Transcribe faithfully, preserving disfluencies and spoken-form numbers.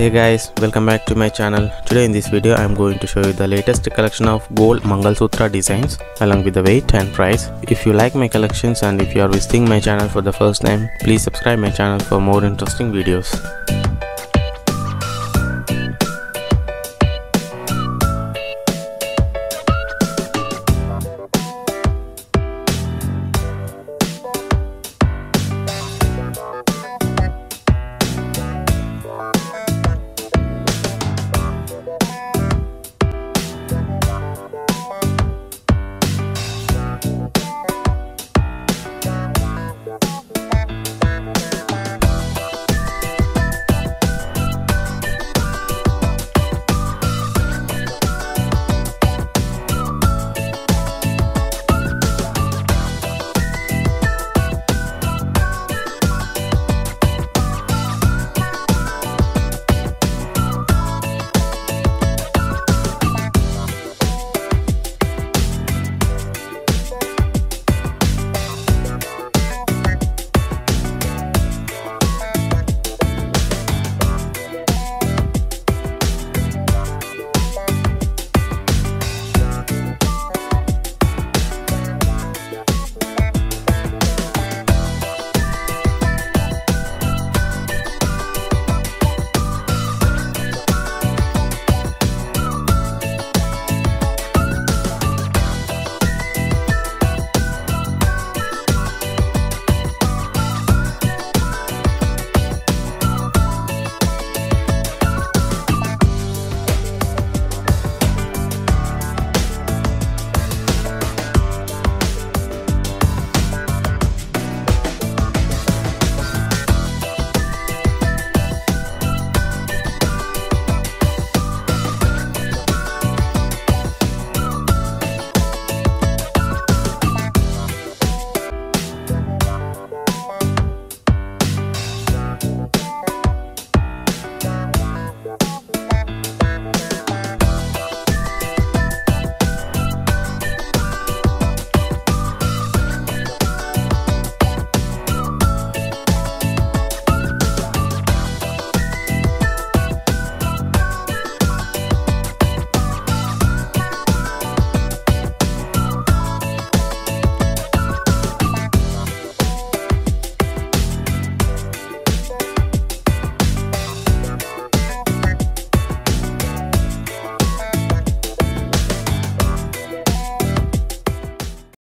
Hey guys, welcome back to my channel. Today in this video I am going to show you the latest collection of gold Mangalsutra designs along with the weight and price. If you like my collections and if you are visiting my channel for the first time, please subscribe my channel for more interesting videos.